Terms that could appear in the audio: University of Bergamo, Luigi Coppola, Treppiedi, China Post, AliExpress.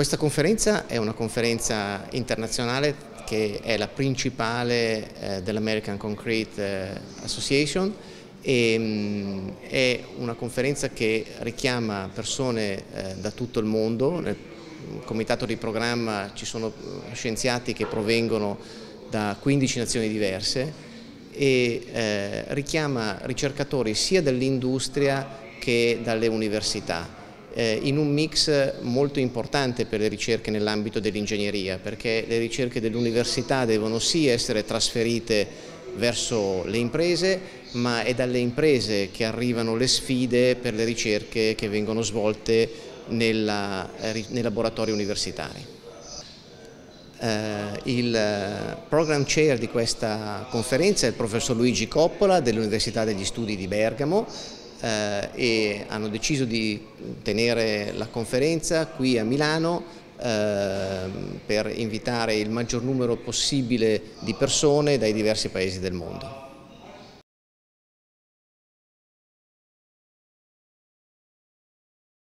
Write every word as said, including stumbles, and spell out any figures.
Questa conferenza è una conferenza internazionale che è la principale eh, dell'American Concrete Association e mh, è una conferenza che richiama persone eh, da tutto il mondo. Nel comitato di programma ci sono scienziati che provengono da quindici nazioni diverse e eh, richiama ricercatori sia dall'industria che dalle università. In un mix molto importante per le ricerche nell'ambito dell'ingegneria, perché le ricerche dell'università devono sì essere trasferite verso le imprese, ma è dalle imprese che arrivano le sfide per le ricerche che vengono svolte nella, nei laboratori universitari. Uh, il program chair di questa conferenza è il professor Luigi Coppola dell'Università degli Studi di Bergamo, Uh, e hanno deciso di tenere la conferenza qui a Milano uh, per invitare il maggior numero possibile di persone dai diversi paesi del mondo.